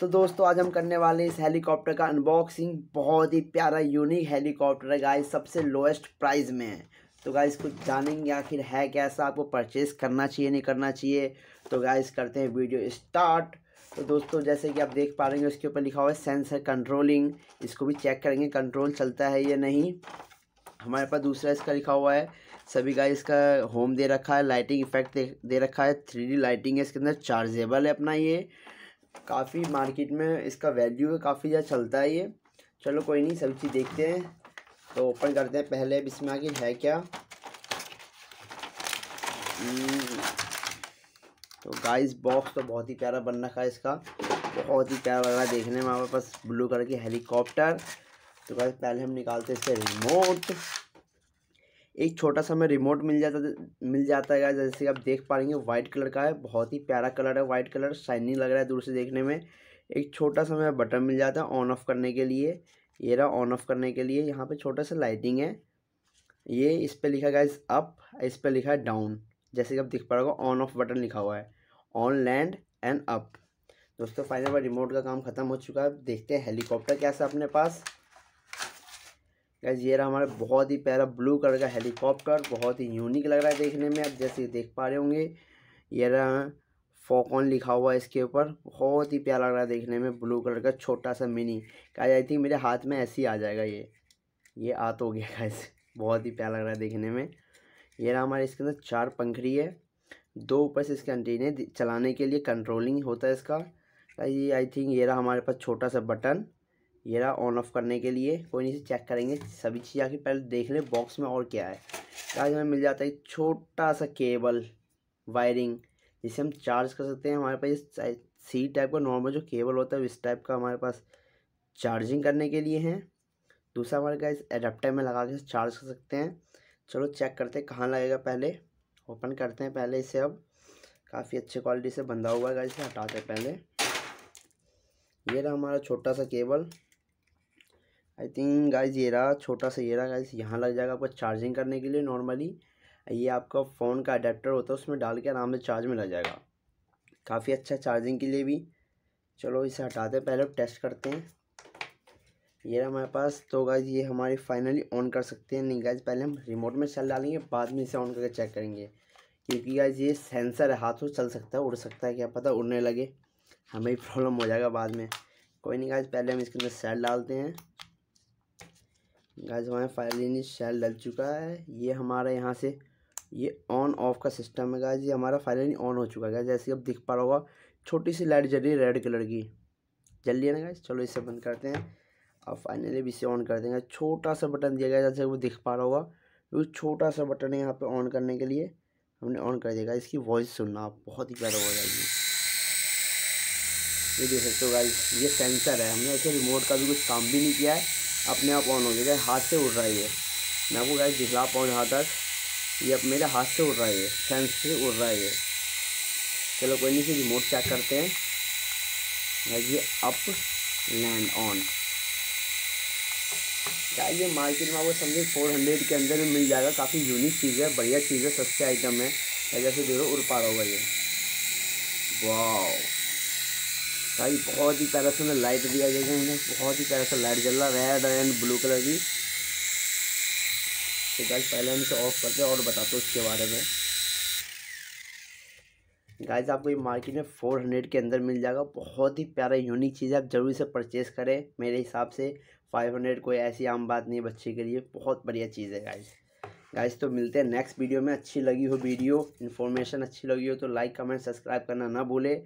तो दोस्तों आज हम करने वाले इस हेलीकॉप्टर का अनबॉक्सिंग। बहुत ही प्यारा यूनिक हेलीकॉप्टर है गाइस, सबसे लोएस्ट प्राइस में है। तो गाइस कुछ जानेंगे आखिर है कैसा, आपको परचेस करना चाहिए नहीं करना चाहिए। तो गाइस करते हैं वीडियो स्टार्ट। तो दोस्तों जैसे कि आप देख पा रहे हैं उसके ऊपर लिखा हुआ है सेंसर कंट्रोलिंग, इसको भी चेक करेंगे कंट्रोल चलता है या नहीं। हमारे पास दूसरा इसका लिखा हुआ है सभी गाइस, इसका होम दे रखा है, लाइटिंग इफेक्ट दे रखा है, 3D लाइटिंग है इसके अंदर, चार्जेबल है अपना। ये काफ़ी मार्केट में इसका वैल्यू है, काफ़ी ज़्यादा चलता है ये। चलो कोई नहीं, सभी चीज़ देखते हैं। तो ओपन करते हैं पहले, अब इसमें आगे है क्या। तो गाइस बॉक्स तो बहुत ही प्यारा बन रखा है इसका, बहुत ही प्यारा लग रहा है देखने में। हमारे पास ब्लू कलर की हेलीकॉप्टर। तो गाइस पहले हम निकालते हैं इससे रिमोट। एक छोटा सा हमें रिमोट मिल जाता है गाइस, जैसे कि आप देख पा रहेंगे वाइट कलर का है, बहुत ही प्यारा कलर है वाइट कलर, शाइनिंग लग रहा है दूर से देखने में। एक छोटा सा हमें बटन मिल जाता है ऑन ऑफ करने के लिए, ये रहा ऑन ऑफ करने के लिए। यहाँ पे छोटा सा लाइटिंग है, ये इस पर लिखा है गाइस अप, इस पर लिखा है डाउन, जैसे कि आप देख पा रहे हो ऑन ऑफ बटन लिखा हुआ है, ऑन लैंड एंड अप। दोस्तों फाइनल रिमोट का काम खत्म हो चुका है, देखते हैं हेलीकॉप्टर कैसा अपने पास। गाइस ये रहा हमारा बहुत ही प्यारा ब्लू कलर का हेलीकॉप्टर, बहुत ही यूनिक लग रहा है देखने में, आप जैसे देख पा रहे होंगे। ये रहा फोकॉन लिखा हुआ है इसके ऊपर, बहुत ही प्यारा लग रहा है देखने में, ब्लू कलर का छोटा सा मिनी। गाइस आई थिंक मेरे हाथ में ऐसे ही आ जाएगा ये आ तो गया गाइस, बहुत ही प्यारा लग रहा है देखने में। ये रहा हमारे इसके अंदर 4 पंखड़ी है, 2 ऊपर से इसके एंटीने चलाने के लिए कंट्रोलिंग होता है इसका। ये आई थिंक ये रहा हमारे पास छोटा सा बटन, ये रहा ऑन ऑफ करने के लिए। कोई नहीं, इसे चेक करेंगे सभी चीज़ आके, पहले देख लें बॉक्स में और क्या है। आज हमें मिल जाता है छोटा सा केबल वायरिंग, जिसे हम चार्ज कर सकते हैं। हमारे पास ये सी टाइप का नॉर्मल जो केबल होता है इस टाइप का हमारे पास चार्जिंग करने के लिए है। दूसरा हमारे का इस एडाप्टर में लगा के चार्ज कर सकते हैं। चलो चेक करते हैं कहाँ लगेगा, पहले ओपन करते हैं पहले इसे। अब काफ़ी अच्छी क्वालिटी से बंधा हुआ है, इसे हटाते हैं पहले। ये रहा हमारा छोटा सा केबल, आई थिंक गाइस ये रहा छोटा सा, ये रहा गाइस यहाँ लग जाएगा आपको चार्जिंग करने के लिए। नॉर्मली ये आपका फ़ोन का अडेप्टर होता है, उसमें डाल के आराम से चार्ज में लग जाएगा, काफ़ी अच्छा चार्जिंग के लिए भी। चलो इसे हटाते हैं पहले, टेस्ट करते हैं। ये रहा हमारे पास। तो गाइस ये हमारी फाइनली ऑन कर सकते हैं, नहीं गाइस पहले हम रिमोट में चल डालेंगे, बाद में इसे ऑन करके चेक करेंगे, क्योंकि गाइस ये सेंसर है, हाथों चल सकता है, उड़ सकता है, क्या पता उड़ने लगे, हमें प्रॉब्लम हो जाएगा बाद में। कोई नहीं गाइस पहले हम इसके अंदर सेल डालते हैं। गाइस हमारे फाइनली सेल डल चुका है। ये हमारा यहाँ से ये ऑन ऑफ का सिस्टम है गाइस, ये हमारा फाइनली ऑन हो चुका है गाइस, जैसे आप दिख पा रहा होगा छोटी सी लाइट जल रही है रेड कलर की, जल रही है ना गाइस। चलो इसे बंद करते हैं, अब फाइनली इसे ऑन कर देंगे। छोटा सा बटन दिया गया जैसे वो दिख पा रहा होगा, वो छोटा सा बटन है यहाँ पर ऑन करने के लिए, हमने ऑन कर दिया। इसकी वॉइस सुनना आप, बहुत ही प्यारा हो जाएगी, ये देख सकते हो गाइस। ये सेंसर है, हमने ऐसे रिमोट का भी कुछ काम भी नहीं किया है, अपने आप ऑन हो गया। हाथ से उड़ रहा है ये, मैं आपको गाइस दिखला पाऊँ यहाँ तक, ये अब मेरे हाथ से उड़ रहा है ये, सेंस से उड़ रहा है ये। चलो कोई नहीं, इसे रिमोट चेक करते हैं गाइस। ये अप लैंड ऑन, क्या ये मार्केट में आपको समझे 400 के अंदर में मिल जाएगा, काफ़ी यूनिक चीज़ है, बढ़िया चीज़ है, सस्ते आइटम है। जैसे देखो उड़ पा रहा होगा ये, वाह भाई बहुत ही प्यारा सा लाइट दिया गया है, बहुत ही प्यारा सा लाइट जल रहा है रेड एंड ब्लू कलर की। तो गाइस पहले हम इसे ऑफ करते हैं और बताते हैं उसके बारे में। गाइस आपको ये मार्केट में 400 के अंदर मिल जाएगा, बहुत ही प्यारा यूनिक चीज़ है, आप जरूर इसे परचेस करें। मेरे हिसाब से 500 कोई ऐसी आम बात नहीं है बच्चे के लिए, बहुत बढ़िया चीज़ है गाइस। गाइस तो मिलते हैं नेक्स्ट वीडियो में। अच्छी लगी हो वीडियो, इन्फॉर्मेशन अच्छी लगी हो तो लाइक कमेंट सब्सक्राइब करना ना भूले।